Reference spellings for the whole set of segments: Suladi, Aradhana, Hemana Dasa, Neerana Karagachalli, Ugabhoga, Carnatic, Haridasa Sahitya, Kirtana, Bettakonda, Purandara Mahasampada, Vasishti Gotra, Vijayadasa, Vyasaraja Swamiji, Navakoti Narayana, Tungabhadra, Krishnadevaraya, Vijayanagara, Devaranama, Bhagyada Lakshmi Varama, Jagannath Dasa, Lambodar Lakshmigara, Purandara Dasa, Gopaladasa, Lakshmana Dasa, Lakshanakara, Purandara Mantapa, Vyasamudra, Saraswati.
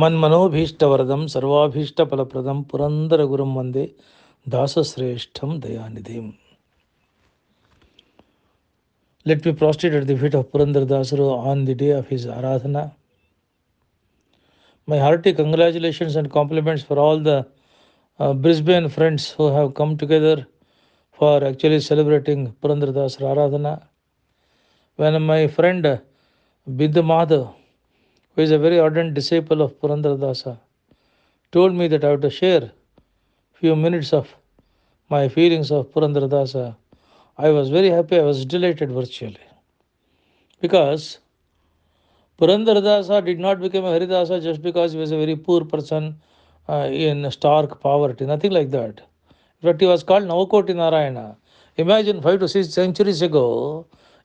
ಮನ್ಮನೋಭೀಷ್ಟವರದಂ ಸರ್ವಾಭೀಷ್ಟ ಫಲಪ್ರದಂ Purandara ಗುರುಂ Vande ದಾಸಶ್ರೇಷ್ಠಂ ದಯಾನಿಧಿಂ. Let me prostrate at the feet of Purandara Dasaru on the day of his Aradhana. My hearty congratulations and compliments for all the Brisbane friends who have come together for actually celebrating Purandara Dasaru Aradhana. When my friend Bindu Madhava, who is a very ardent disciple of Purandara Dasa, told me that I have to share few minutes of my feelings of Purandara Dasa, I was very happy, I was delighted virtually. Because Purandara Dasa did not become a Haridasa just because he was a very poor person in stark poverty, nothing like that. In fact, he was called Navakoti Narayana. Imagine 5 to 6 centuries ago,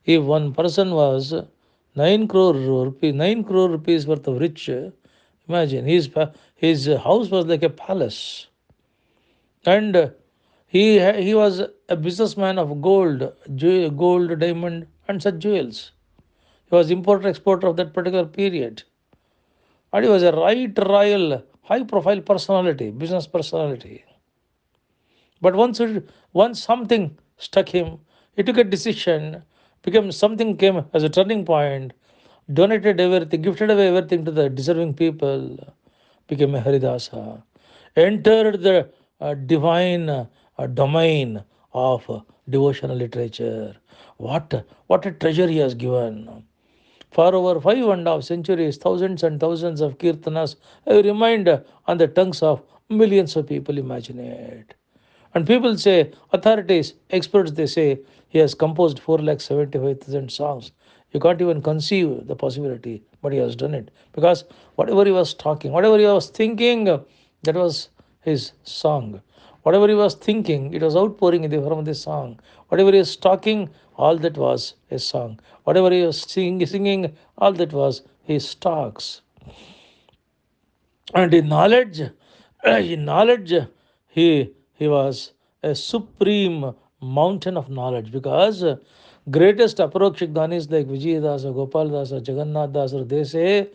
if one person was 9 crore rupees worth of rich, imagine his house was like a palace, and he was a businessman of gold, diamond and such jewels. He was importer exporter of that particular period, and he was a right royal high profile personality, business personality. But once something struck him, he took a decision. Something came as a turning point, donated everything, gifted away everything to the deserving people, became a Haridasa, entered the divine domain of devotional literature. What a treasure he has given. For over 5.5 centuries, thousands and thousands of kirtanas, I remind on the tongues of millions of people, imagine it. And people say, authorities, experts, they say, he has composed 475,000 songs. You can't even conceive the possibility, but he has done it. Because whatever he was talking, whatever he was thinking, that was his song. Whatever he was thinking, it was outpouring in the form of the song. Whatever he was talking, all that was his song. Whatever he was singing, all that was his talks. And in knowledge, he was a supreme mountain of knowledge, because greatest Aparokshik Dhanis like Vijayadasa, Gopaladasa, Jagannath Dasa, they say,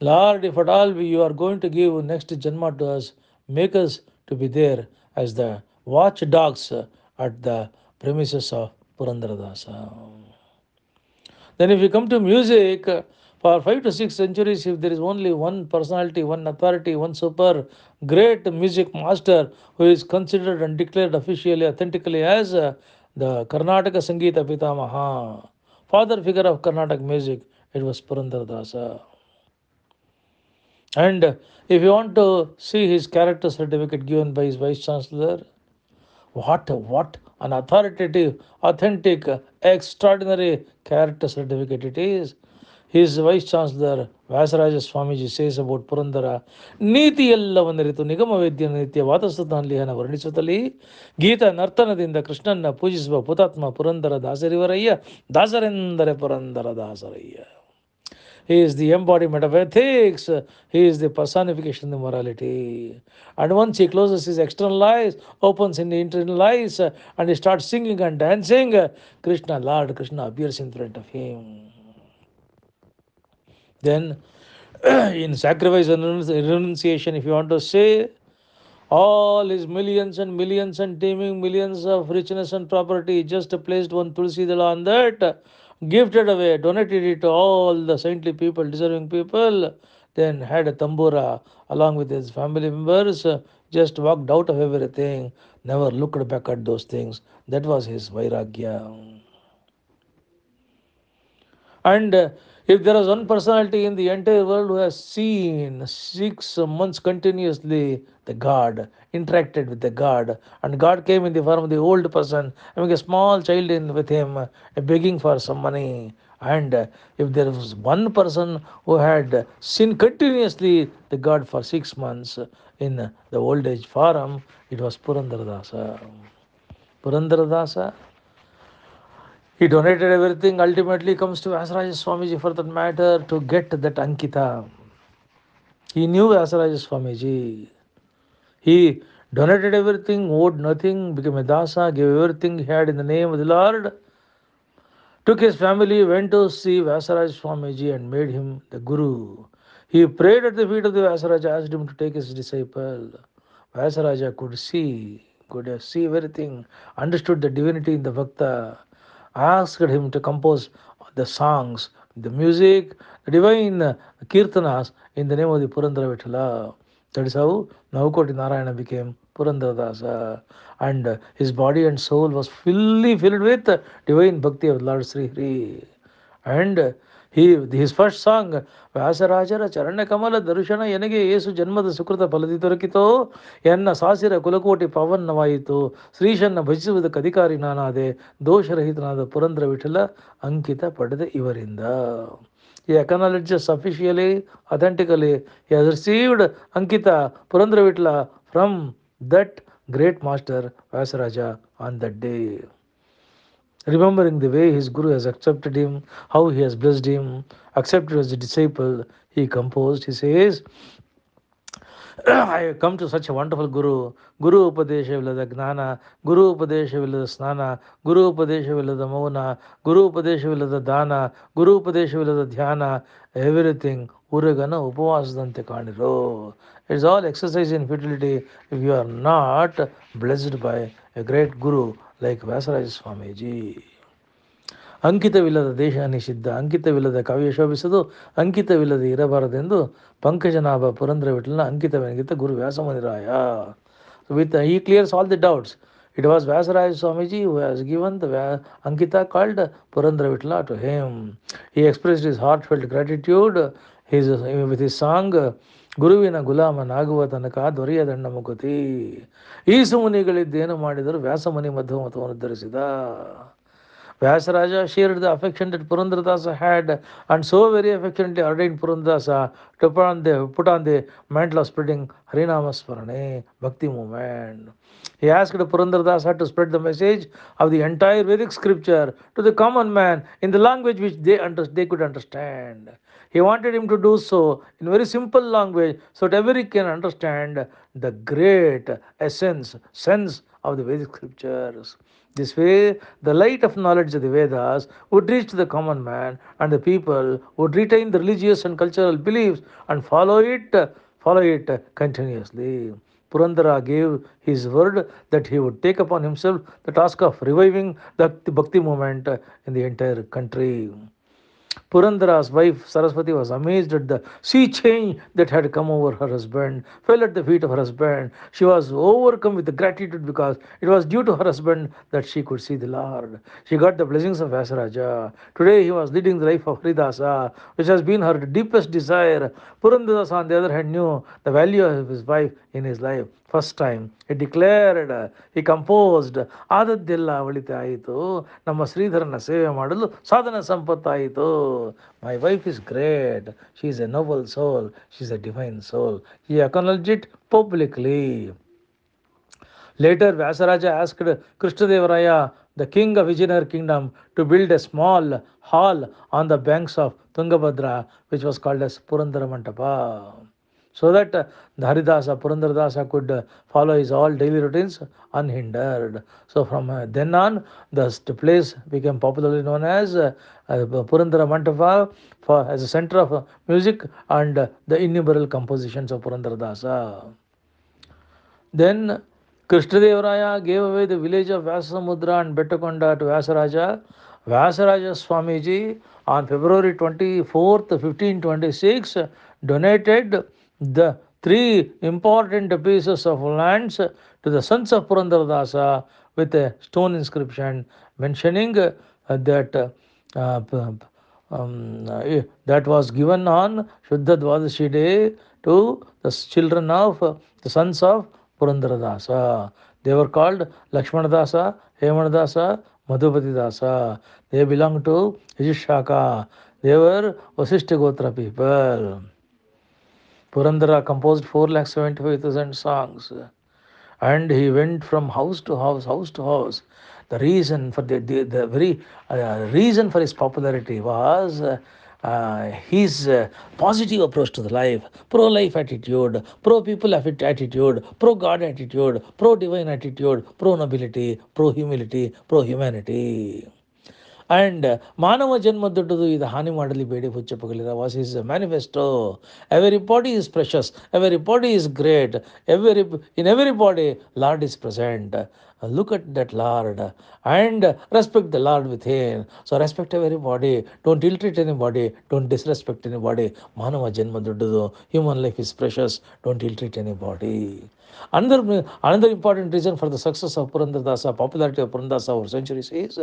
Lord, if at all you are going to give next Janma to us, make us to be there as the watchdogs at the premises of Purandara Dasa. Then if you come to music, for 5 to 6 centuries, if there is only one personality, one authority, one super great music master who is considered and declared officially, authentically as the Karnataka Sangeeta Pitamaha, father figure of Carnatic music, it was Purandara Dasa. And if you want to see his character certificate given by his Vice Chancellor, what an authoritative, authentic, extraordinary character certificate it is. His Vice Chancellor Vyasaraja Swamiji says about Purandara, Niti yella vandaritu nigama vedya nitya vatasatan lihana varnisutali, Gita nartanadinda Krishnanna pujisva putatma Purandara Dasarivaraya, Dasarendare Purandara Dasaraya. He is the embodiment of ethics, he is the personification of morality. And once he closes his external eyes, opens in the internal eyes, and he starts singing and dancing, Krishna, Lord Krishna appears in front of him. Then, in sacrifice and renunciation, if you want to say, all his millions and millions and teeming millions of richness and property, just placed one tulsi dala on that, gifted away, donated it to all the saintly people, deserving people, then had a tambura along with his family members, just walked out of everything, never looked back at those things. That was his vairagya. And if there was one personality in the entire world who has seen 6 months continuously the God, interacted with the God, and God came in the form of the old person, having a small child in with him, begging for some money. And if there was one person who had seen continuously the God for 6 months in the old age form, it was Purandara Dasa. Purandara Dasa, he donated everything, ultimately comes to Vyasaraja Swamiji for that matter to get that Ankita. He knew Vyasaraja Swamiji. He donated everything, owed nothing, became a Dasa, gave everything he had in the name of the Lord. Took his family, went to see Vyasaraja Swamiji and made him the Guru. He prayed at the feet of the Vyasaraja, asked him to take his disciple. Vyasaraja could see everything, understood the divinity in the Bhakta, asked him to compose the songs, the music, the divine kirtanas in the name of the Purandara Vitala. That is how Navakoti Narayana became Purandara Dasa, and his body and soul was fully filled with divine bhakti of Lord Sri Hari. And his first song, Vyasarajara Charana Kamala Darushana Yanage Yesu Janmada Sukrata Paladitorkito Yanna Sasira Kulakoti Pavan Navaito Srishanna Bhajisu with the Kadikari Nanade Dosharahitanada Purandara Vitala Ankita Padada Ivarinda. He acknowledges officially, authentically, he has received Ankita Purandara Vitala from that great master Vyasaraja on that day. Remembering the way his Guru has accepted him, how he has blessed him, accepted as a disciple, he composed, he says, I have come to such a wonderful Guru. Guru Upadesha Vilada Gnana, Guru Upadesha Vilada Snana, Guru Upadesha Vilada Mauna, Guru Upadesha Vilada Dana, Guru Upadesha Vilada Dhyana, everything Uragana Upavasdante Kandiro. It is all exercise in futility if you are not blessed by a great Guru like Vyasaraja Swamiji. Ankita Vilada Desha Nishiddha, Ankita Vilada Kavya Shobhisadu, Ankita Vilada Irabaradendu, Pankajanaba Purandara Vitala, Ankita Venagita Guru Vyasamudra. So he clears all the doubts. It was Vyasaraja Swamiji who has given the Ankita called Purandara Vitala to him. He expressed his heartfelt gratitude with his song, ಗುರುವಿನ ಗುಲಾಮ ನಾಗುವ ತನಕ ದೊರೆಯದಣ್ಣ ಮುಕುತಿ ಈ ಸುಮುನಿಗಳಿದ್ದೇನು ಮಾಡಿದರು ವ್ಯಾಸಮುನಿ ಮಧ್ವಮತವನ್ನು ಧರಿಸಿದ Vyasaraja shared the affection that Purandara Dasa had, and so very affectionately ordained Purandara Dasa to put on the mantle of spreading Harinama Smarane Bhakti movement. He asked Purandara Dasa to spread the message of the entire Vedic scripture to the common man in the language which they could understand. He wanted him to do so in very simple language so that everyone can understand the great sense of the Vedic scriptures. This way, the light of knowledge of the Vedas would reach the common man, and the people would retain the religious and cultural beliefs and follow it continuously. Purandara gave his word that he would take upon himself the task of reviving the Bhakti movement in the entire country. Purandara's wife Saraswati was amazed at the sea change that had come over her husband, fell at the feet of her husband. She was overcome with gratitude because it was due to her husband that she could see the Lord. She got the blessings of Vyasaraja. Today he was leading the life of Haridasa, which has been her deepest desire. Purandara Dasa, on the other hand, knew the value of his wife in his life. First time he declared, he composed Adaddella Valitayitu Namma Sridharana Seva Madalu Sadhana Sampattayitu. My wife is great, she is a noble soul, she is a divine soul. He acknowledged it publicly. Later Vyasaraja asked Krishnadevaraya, the king of Vijayanagara kingdom, to build a small hall on the banks of Tungabhadra, which was called as Purandara Mantapa, so that Haridasa, Purandara Dasa could follow his all daily routines unhindered. So from then on, thus the place became popularly known as Purandara Mantapa, as a center of music and the innumerable compositions of Purandara Dasa. Then Krishnadevaraya gave away the village of Vyasamudra and Bettakonda to Vyasaraja. Vyasaraja Swamiji on February 24th, 1526, donated the three important pieces of lands to the sons of Purandara Dasa with a stone inscription mentioning that was given on Shuddha Dvadashi day to the children of the sons of Purandara Dasa. They were called Lakshmana Dasa, Hemana Dasa, Madhupati Dasa. They belonged to Yajishaka. They were Vasishti Gotra people. Purandara composed 475,000 songs, and he went from house to house, The reason for the very reason for his popularity was his positive approach to the life, pro-life attitude, pro-people attitude, pro-God attitude, pro-divine attitude, pro-nobility, pro-humility, pro-humanity. And Manava Janma Doddu Idu Hani Madali Bedi Huchcha Pagalira was his manifesto. Everybody is precious, everybody is great, in everybody Lord is present. Look at that Lord and respect the Lord within. So respect everybody. Don't ill treat anybody. Don't disrespect anybody. Manava Janma Doddu. Human life is precious. Don't ill treat anybody. Another important reason for the success of Purandara Dasa, popularity of Purandara Dasa over centuries is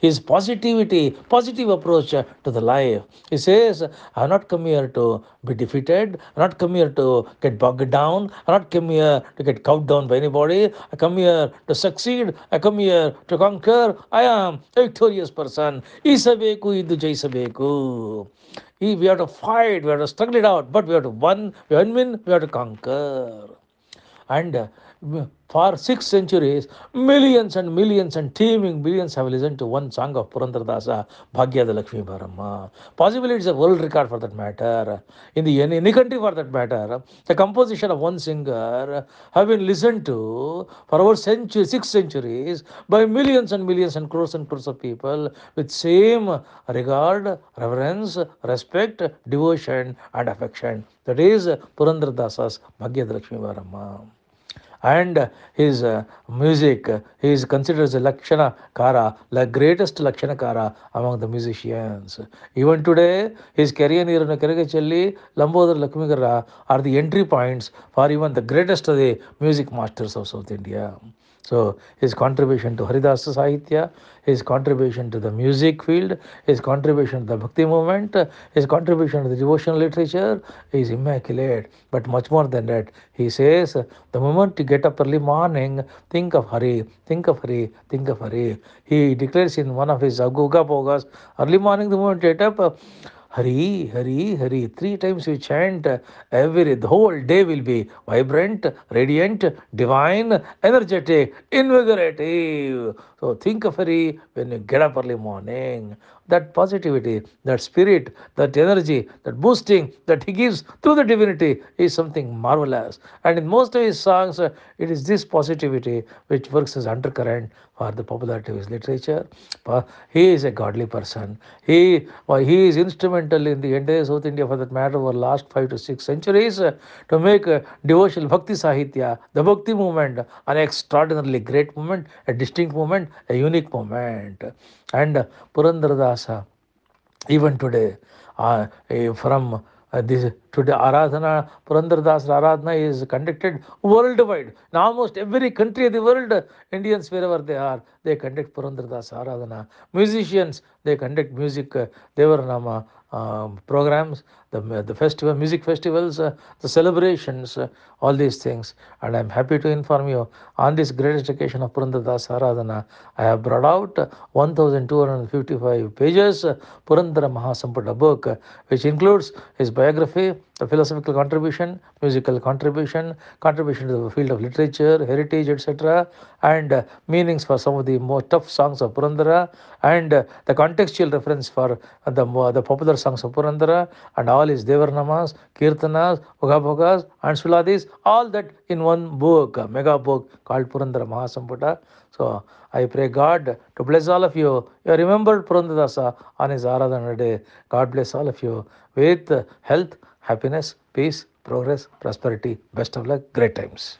his positivity, positive approach to the life. He says, I have not come here to be defeated, I have not come here to get bogged down, I have not come here to get cowed down by anybody, I come here to succeed, I come here to conquer, I am a victorious person. Isabeku idu jaisabeku. We have to fight, we have to struggle it out, but we have to win, we have to conquer. And for 6 centuries, millions and millions and teeming billions have listened to one song of Purandara Dasa, Bhagyada Lakshmi Varama. Possibly it's a world record for that matter. In any country for that matter, the composition of one singer have been listened to for over 6 centuries by millions and crores of people with same regard, reverence, respect, devotion and affection. That is Purandara Dasa's Bhagyada Lakshmi Varama. And his music, he is considered as a Lakshanakara, the greatest Lakshanakara among the musicians. Even today, his career Neerana Karagachalli, Lambodar Lakshmigara are the entry points for even the greatest of the music masters of South India. So his contribution to Haridasa Sahitya, his contribution to the music field, his contribution to the bhakti movement, his contribution to the devotional literature is immaculate. But much more than that, he says, the moment you get up early morning, think of Hari, think of Hari, think of Hari. He declares in one of his Aguga Pogas, early morning the moment you get up, Hari, Hari, Hari. 3 times we chant, the whole day will be vibrant, radiant, divine, energetic, invigorative. So think of Hari when you get up early morning. That positivity, that spirit, that energy, that boosting that he gives through the divinity is something marvelous. And in most of his songs, it is this positivity which works as undercurrent for the popularity of his literature. He is a godly person. He is instrumental in the entire South India, for that matter, over the last 5 to 6 centuries to make devotional Bhakti Sahitya, the Bhakti movement, an extraordinarily great movement, a distinct movement, a unique movement. And Purandara Dasa, even today, today Aradhana, Purandara Dasa Aradhana is conducted worldwide. In almost every country of the world, Indians wherever they are, they conduct Purandara Dasa Aradhana. Musicians, they conduct music, Devaranama programs, the festival, music festivals, the celebrations, all these things. And I'm happy to inform you, on this greatest occasion of Purandara Dasa Aradhana, I have brought out 1,255 pages Purandara Mahasampada book, which includes his biography, the philosophical contribution, musical contribution, contribution to the field of literature, heritage, etc., and meanings for some of the more tough songs of Purandara, and the contextual reference for the popular songs of Purandara, and all his Devarnamas, Kirtanas, Ugabhogas, and Suladis, all that in one book, a mega book called Purandara Mahasampada. So I pray God to bless all of you. You remembered Purandara Dasa on his Aradhana day. God bless all of you with health, happiness, peace, progress, prosperity. Best of luck, great times.